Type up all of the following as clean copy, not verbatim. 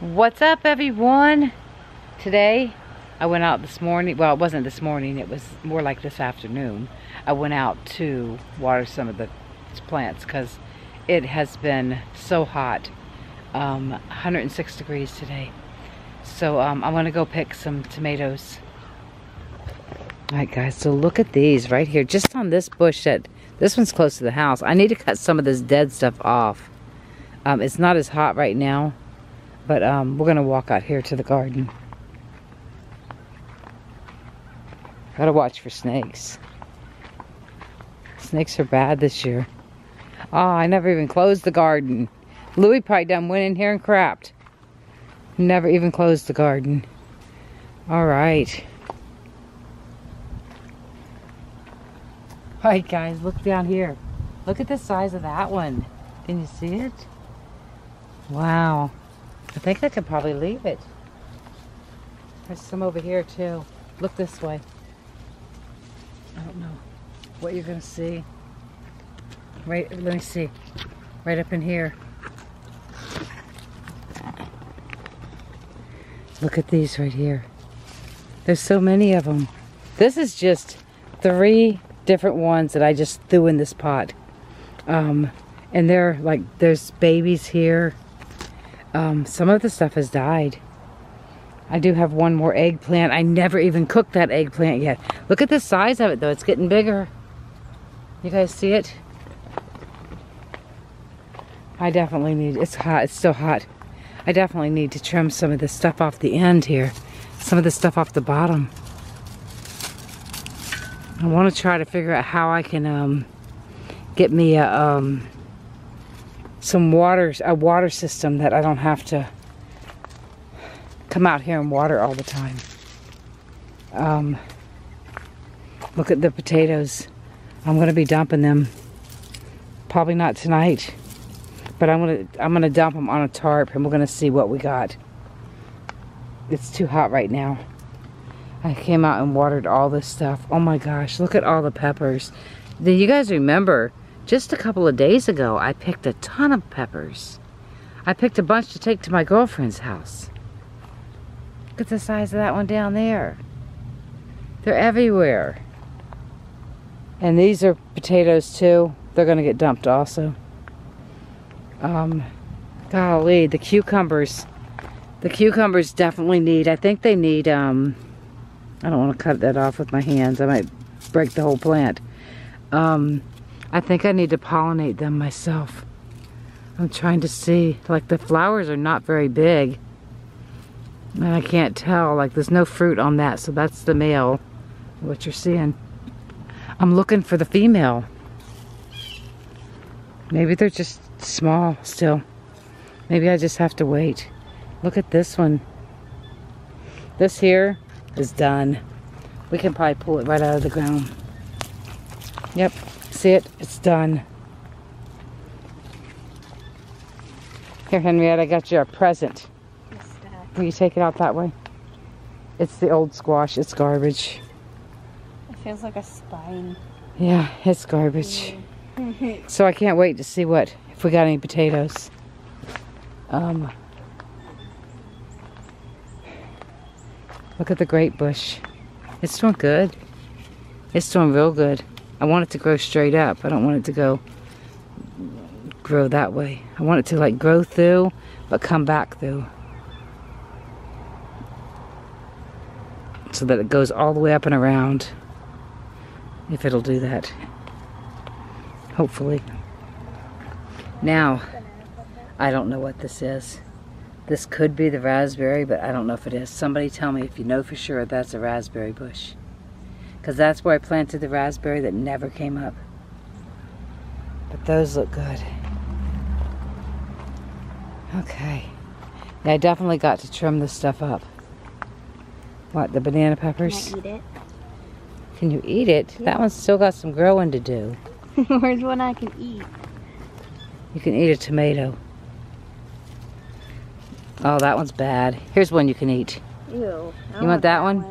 What's up, everyone? Today I went out this morning. Well, it wasn't this morning, it was more like this afternoon. I went out to water some of the plants because it has been so hot. 106 degrees today. So I'm gonna go pick some tomatoes. All right, guys, so look at these right here, just on this bush. This one's close to the house. I need to cut some of this dead stuff off. It's not as hot right now, but we're gonna walk out here to the garden. Gotta watch for snakes. Snakes are bad this year. Oh, I never even closed the garden. Louie probably done went in here and crapped. Never even closed the garden. Alright. Alright, guys, look down here. Look at the size of that one. Can you see it? Wow. I think I could probably leave it. There's some over here too. Look this way. I don't know what you're gonna see. Right, let me see. Right up in here. Look at these right here. There's so many of them. This is just 3 different ones that I just threw in this pot. And they're like, there's babies here. Some of the stuff has died. I do have one more eggplant. I never even cooked that eggplant yet. Look at the size of it though. It's getting bigger. You guys see it? I definitely need, it's hot, it's still hot. I definitely need to trim some of the stuff off the end here. Some of the stuff off the bottom. I want to try to figure out how I can get me a water system that I don't have to come out here and water all the time. Look at the potatoes. I'm going to be dumping them. Probably not tonight. But I'm gonna dump them on a tarp, and we're gonna see what we got. It's too hot right now. I came out and watered all this stuff. Oh my gosh, look at all the peppers. Do you guys remember, just a couple of days ago, I picked a ton of peppers. I picked a bunch to take to my girlfriend's house. Look at the size of that one down there. They're everywhere. And these are potatoes too. They're gonna get dumped also. Golly, the cucumbers. The cucumbers definitely need, I think they need, I don't want to cut that off with my hands. I might break the whole plant. I think I need to pollinate them myself. I'm trying to see, like the flowers are not very big. And I can't tell, like there's no fruit on that. So that's the male, what you're seeing. I'm looking for the female. Maybe they're just small still. Maybe I just have to wait. Look at this one. This here is done. We can probably pull it right out of the ground. Yep, see it? It's done. Here, Henrietta, I got you a present. Will you take it out that way? It's the old squash. It's garbage. It feels like a spine. Yeah, it's garbage. So I can't wait to see what, if we got any potatoes. Look at the grape bush. It's doing good. It's doing real good. I want it to grow straight up. I don't want it to grow that way. I want it to like grow through, but come back through. So that it goes all the way up and around. If it'll do that. Hopefully. Now, I don't know what this is. This could be the raspberry, but I don't know if it is. Somebody tell me if you know for sure that's a raspberry bush. Because that's where I planted the raspberry that never came up. But those look good. Okay. Now, I definitely got to trim this stuff up. What, the banana peppers? Can I eat it? Can you eat it? Yeah. That one's still got some growing to do. Where's one I can eat? You can eat a tomato. Oh, that one's bad. Here's one you can eat. Ew. You want that one?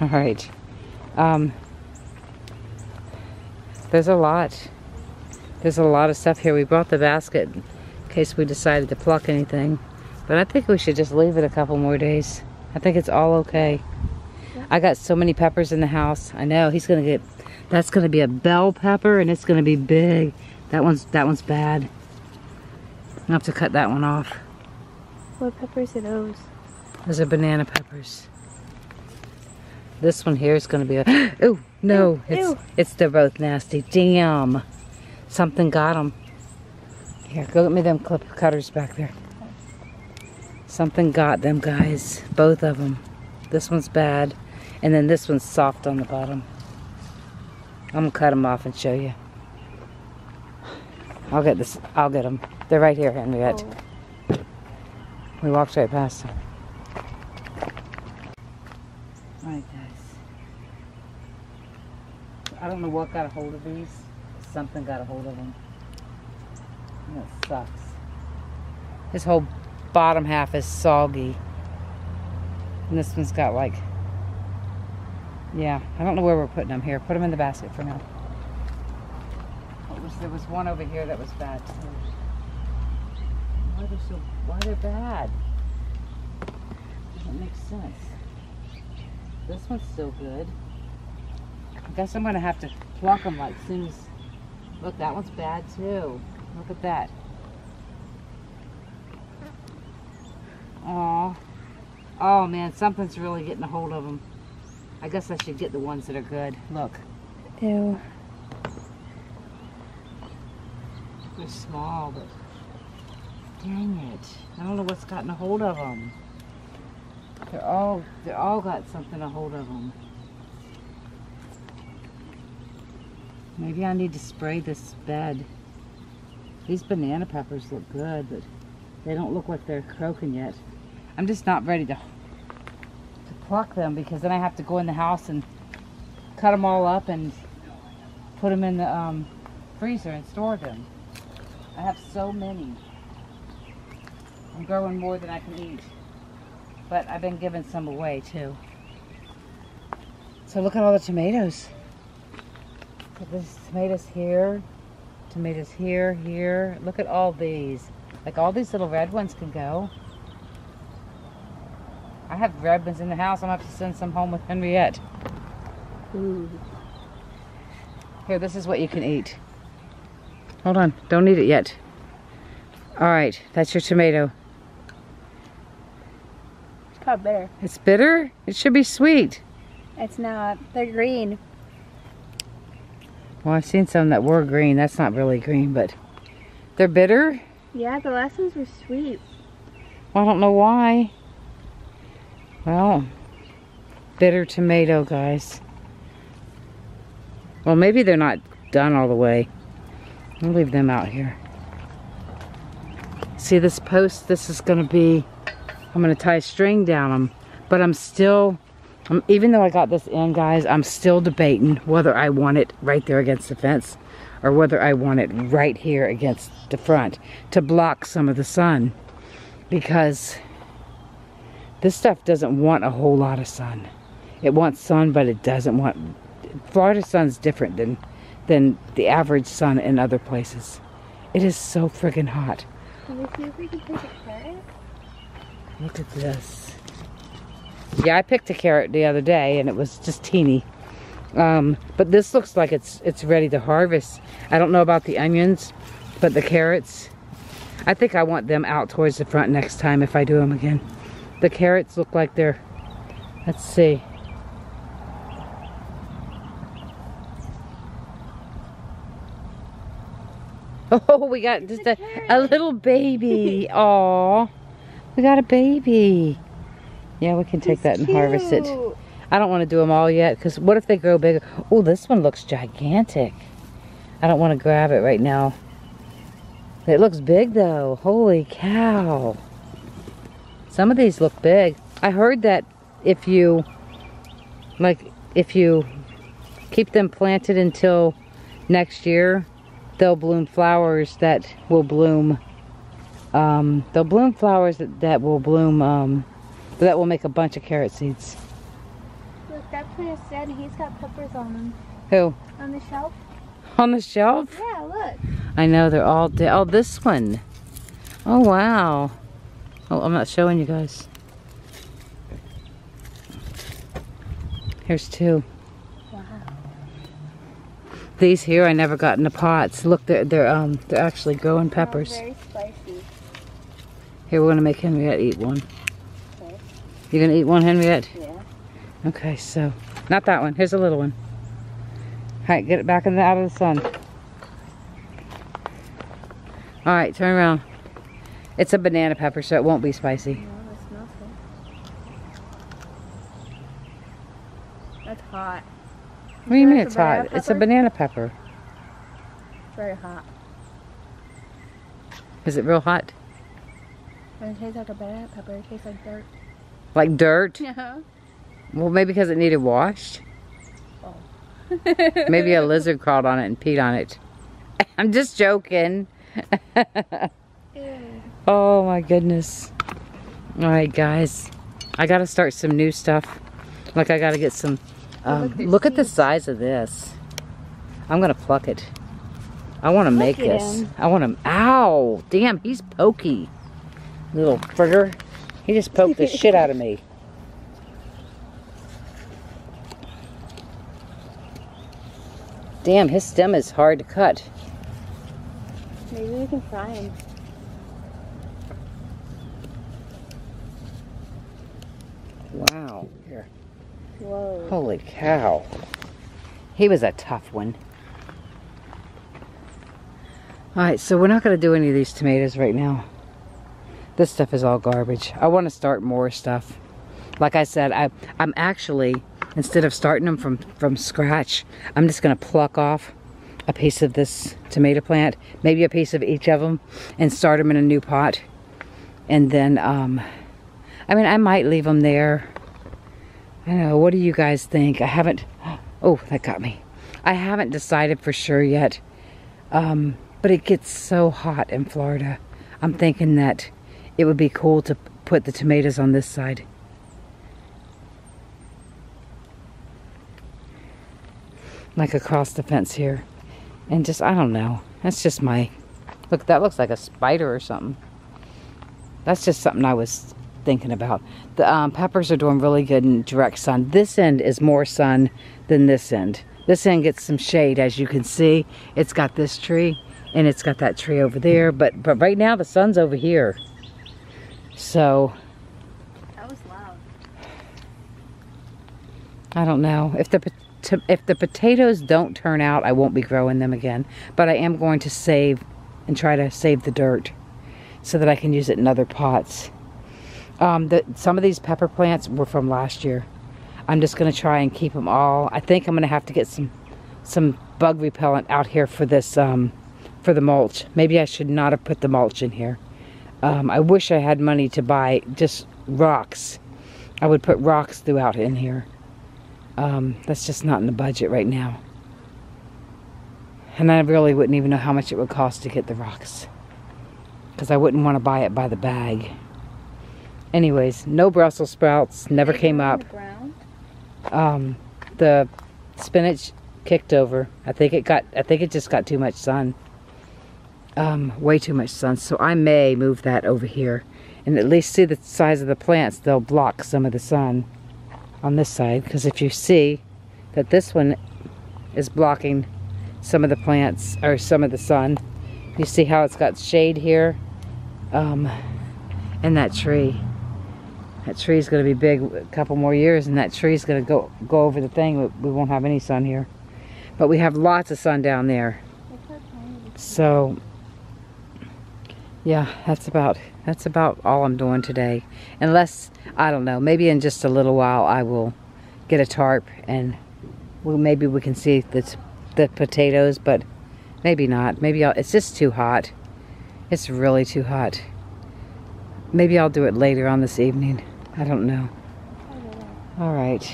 All right. There's a lot. There's a lot of stuff here. We brought the basket in case we decided to pluck anything. But I think we should just leave it a couple more days. I think it's all okay. Yeah. I got so many peppers in the house. I know he's gonna get. That's gonna be a bell pepper, and it's gonna be big. That one's bad. I'll have to cut that one off. What peppers are those? Those are banana peppers. This one here is gonna be a. Oh no! Ew. It's they're both nasty. Damn! Something got them. Here, go get me them cutters back there. Something got them guys, both of them. This one's bad, and then this one's soft on the bottom. I'm gonna cut them off and show you. I'll get them. They're right here, Henriette. Oh. We walked right past them. All right, guys. I don't know what got a hold of these. Something got a hold of them. And it sucks. This whole bottom half is soggy, and this one's got like, yeah, I don't know where we're putting them. Here, put them in the basket for now. There was one over here that was bad too. Why they're bad? Doesn't make sense. This one's so good. I guess I'm gonna have to pluck them like soon as. Look, that one's bad too. Look at that. Aw. Oh man, something's really getting a hold of them. I guess I should get the ones that are good. Look. Ew. They're small, but dang it. I don't know what's gotten a hold of them. They're all got something a hold of them. Maybe I need to spray this bed. These banana peppers look good, but they don't look like they're croaking yet. I'm just not ready to pluck them, because then I have to go in the house and cut them all up and put them in the freezer and store them. I have so many. I'm growing more than I can eat, but I've been giving some away too. So look at all the tomatoes. Look at these tomatoes here, Look at all these. Like all these little red ones can go. I have red ones in the house. I'm gonna have to send some home with Henriette. Ooh. Here, this is what you can eat. Hold on, don't eat it yet. All right, that's your tomato. It's probably bitter. It's bitter? It should be sweet. It's not, they're green. Well, I've seen some that were green. That's not really green, but they're bitter? Yeah, the last ones were sweet. Well, I don't know why. Well, bitter tomato, guys. Well, maybe they're not done all the way. I'll leave them out here. See this post? This is gonna be, I'm gonna tie a string down them, but I'm still, even though I got this in, guys, I'm still debating whether I want it right there against the fence or whether I want it right here against the front to block some of the sun, because this stuff doesn't want a whole lot of sun. It wants sun, but it doesn't want, Florida sun's different than the average sun in other places. It is so friggin' hot. Can we see if we can pick a carrot? Look at this. Yeah, I picked a carrot the other day and it was just teeny. But this looks like it's ready to harvest. I don't know about the onions, but the carrots, I think I want them out towards the front next time if I do them again. The carrots look like they're, let's see. Oh, we got just a little baby. Aw. We got a baby. Yeah, we can take that and harvest it. I don't want to do them all yet, because what if they grow bigger? Oh, this one looks gigantic. I don't want to grab it right now. It looks big, though. Holy cow. Some of these look big. I heard that if you keep them planted until next year, they'll bloom flowers that will bloom They'll bloom flowers that will bloom, that will make a bunch of carrot seeds. Look, that plant is dead and he's got peppers on them. Who? On the shelf. On the shelf? Yeah, look. I know, they're all dead. Oh, this one. Oh, wow. Oh, I'm not showing you guys. Here's two. Wow. These here I never got in the pots. Look, they're actually growing peppers. Very spicy. Here, we're gonna make Henriette eat one. Okay. You gonna eat one, Henriette? Yeah. Okay, so not that one. Here's a little one. All right, get it back in the, out of the sun. All right, turn around. It's a banana pepper, so it won't be spicy. No, it smells good. That's hot. What do you mean it's hot? Pepper? It's a banana pepper. It's very hot. Is it real hot? It tastes like a banana pepper. It tastes like dirt. Like dirt? Yeah. Well, maybe because it needed washed. Maybe a lizard crawled on it and peed on it. I'm just joking. Oh my goodness. Alright guys, I gotta start some new stuff. Like I gotta get some, look at the size of this. I'm gonna pluck it. I wanna make this. I want him. Ow! Damn, he's pokey. Little frigger. He just poked the shit out of me. Damn, his stem is hard to cut. Maybe we can fry him. Wow. Here. Whoa. Holy cow. He was a tough one. Alright, so we're not going to do any of these tomatoes right now. This stuff is all garbage. I want to start more stuff. Like I said, I'm actually... Instead of starting them from scratch, I'm just gonna pluck off a piece of this tomato plant, maybe a piece of each of them, and start them in a new pot. And then, I mean, I might leave them there. I don't know, what do you guys think? I haven't, oh, that got me. I haven't decided for sure yet, but it gets so hot in Florida. I'm thinking that it would be cool to put the tomatoes on this side. Like across the fence here. And just, I don't know. That's just my... Look, that looks like a spider or something. That's just something I was thinking about. The peppers are doing really good in direct sun. This end is more sun than this end. This end gets some shade, as you can see. It's got this tree, and it's got that tree over there. But right now, the sun's over here. So... That was loud. I don't know. If the potatoes don't turn out, I won't be growing them again. But I am going to save and try to save the dirt so that I can use it in other pots. Some of these pepper plants were from last year. I'm just going to try and keep them all. I think I'm going to have to get some bug repellent out here for this, for the mulch. Maybe I should not have put the mulch in here. I wish I had money to buy just rocks. I would put rocks throughout in here. That's just not in the budget right now. And I really wouldn't even know how much it would cost to get the rocks. Because I wouldn't want to buy it by the bag. Anyways, no Brussels sprouts. Never came up. The spinach kicked over. I think it just got too much sun. Way too much sun. So I may move that over here. And at least see the size of the plants. They'll block some of the sun on this side, because if you see that this one is blocking some of the plants or some of the sun, you see how it's got shade here, and that tree's going to be big a couple more years, and that tree's going to go over the thing. We won't have any sun here, but we have lots of sun down there. So yeah, that's about all I'm doing today. Unless, I don't know, maybe in just a little while I will get a tarp and maybe we can see the potatoes, but maybe not. Maybe it's just too hot. It's really too hot. Maybe I'll do it later on this evening. I don't know. All right.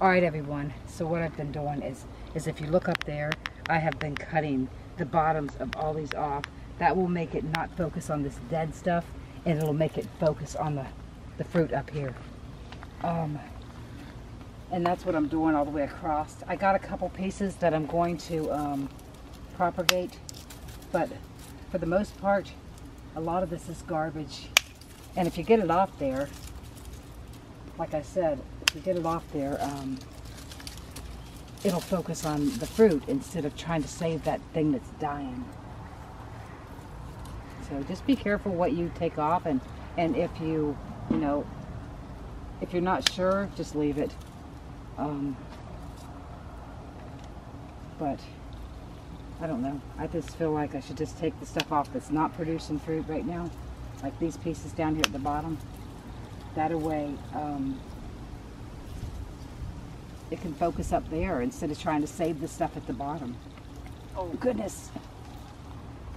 All right, everyone. So what I've been doing is if you look up there, I have been cutting the bottoms of all these off. That will make it not focus on this dead stuff, and it'll make it focus on the fruit up here. And that's what I'm doing all the way across. I got a couple pieces that I'm going to propagate, but for the most part, a lot of this is garbage. And if you get it off there, like I said, if you get it off there, it'll focus on the fruit instead of trying to save that thing that's dying. So just be careful what you take off, and if you, if you're not sure, just leave it. But I don't know. I just feel like I should just take the stuff off that's not producing fruit right now, like these pieces down here at the bottom. That away, it can focus up there instead of trying to save the stuff at the bottom. Oh goodness.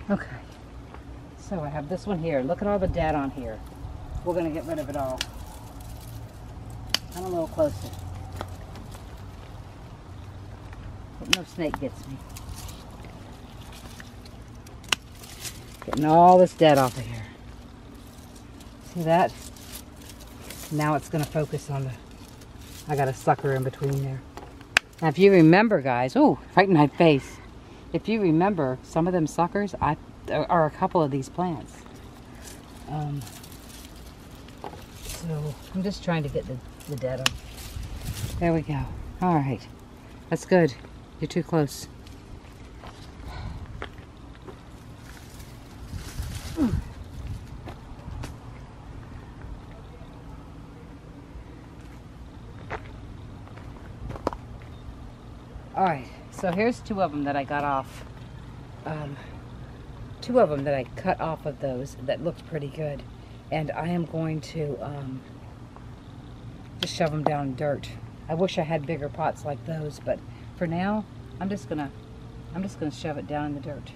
Okay. So I have this one here. Look at all the dead on here. We're going to get rid of it all. I'm a little closer. But no snake gets me. Getting all this dead off of here. See that? Now it's going to focus on the... I got a sucker in between there. Now if you remember, guys, oh, right in my face. If you remember, some of them suckers, there are a couple of these plants. So I'm just trying to get the dead off. There we go. All right. That's good. You're too close. Ooh. All right, so here's two of them that I got off. Two of them that I cut off of those that looked pretty good. And I am going to just shove them down in dirt. I wish I had bigger pots like those, but for now, I'm just gonna shove it down in the dirt.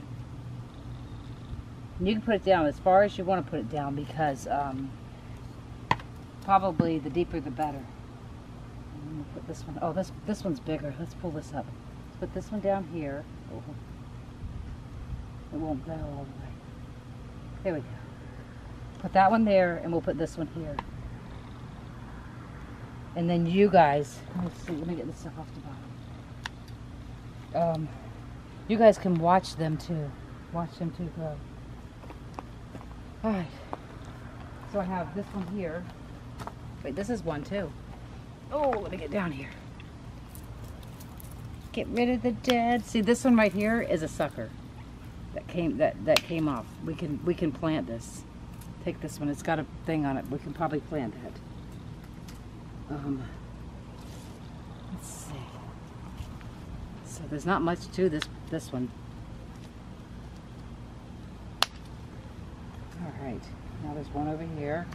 And you can put it down as far as you want to put it down, because probably the deeper the better. I'm gonna put this one. Oh, this one's bigger. Let's pull this up. Let's put this one down here. Oh, it won't go all the way. There we go. Put that one there, and we'll put this one here. And then you guys, let's see. Let me get this stuff off the bottom. You guys can watch them too. Watch them too grow. All right. So I have this one here. Wait, this is one too. Oh, let me get down here. Get rid of the dead. See, this one right here is a sucker that came off. We can plant this. Take this one. It's got a thing on it. We can probably plant that. Let's see. So there's not much to this one. All right. Now there's one over here.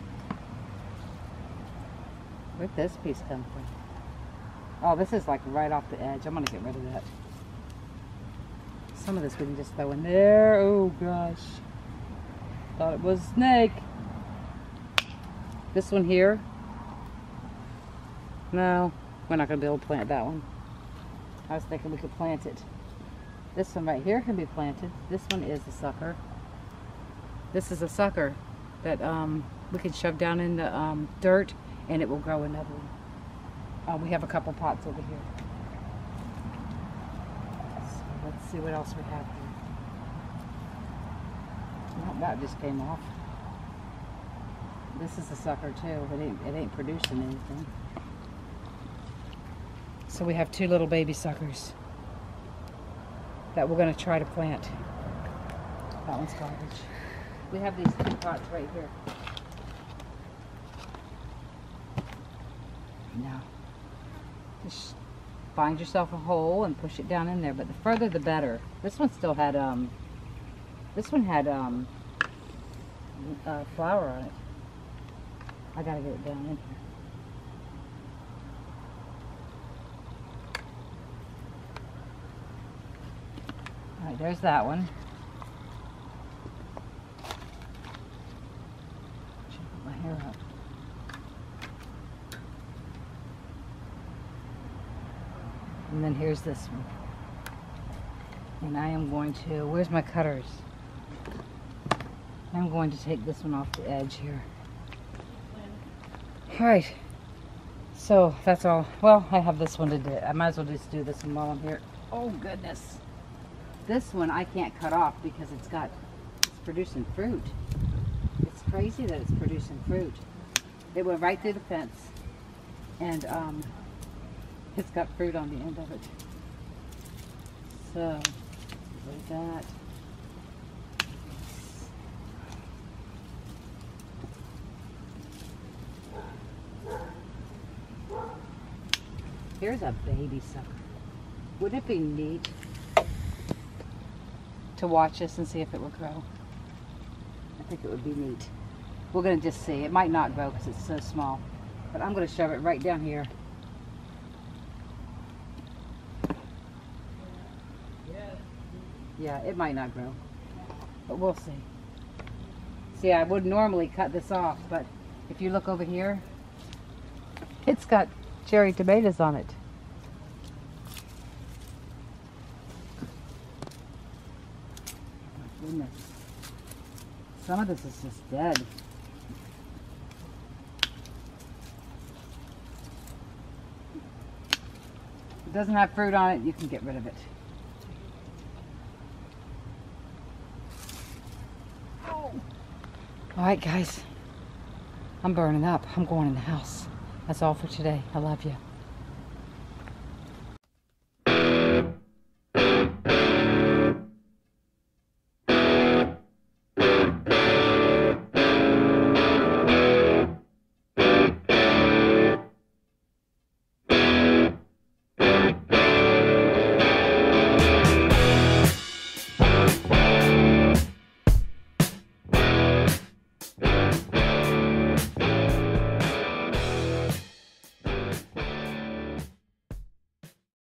Where'd this piece come from? Oh, this is like right off the edge. I'm going to get rid of that. Some of this we can just throw in there. Oh, gosh. Thought it was a snake. This one here. No, we're not going to be able to plant that one. I was thinking we could plant it. This one right here can be planted. This one is a sucker. This is a sucker that we could shove down in the dirt, and it will grow another one. We have a couple pots over here. So let's see what else we have here. Well, that just came off. This is a sucker too. It ain't producing anything. So we have two little baby suckers that we're going to try to plant. That one's garbage. We have these two pots right here. No. Just find yourself a hole and push it down in there, but the further the better. This one still had flour on it. I gotta get it down in here. All right, there's that one. Should put my hair up. And then here's this one. And I am going to, where's my cutters? I'm going to take this one off the edge here. All right, so that's all. Well, I have this one to do. I might as well just do this one while I'm here. Oh goodness, this one I can't cut off because it's producing fruit. It's crazy that it's producing fruit. It went right through the fence, and it's got fruit on the end of it. So like that. Here's a baby sucker. Wouldn't it be neat to watch this and see if it will grow? I think it would be neat. We're going to just see. It might not grow because it's so small. But I'm going to shove it right down here. Yeah, it might not grow. But we'll see. See, I would normally cut this off, but if you look over here, it's got cherry tomatoes on it. My goodness. Some of this is just dead. If it doesn't have fruit on it, you can get rid of it. Oh. All right, guys. I'm burning up. I'm going in the house. That's all for today. I love you.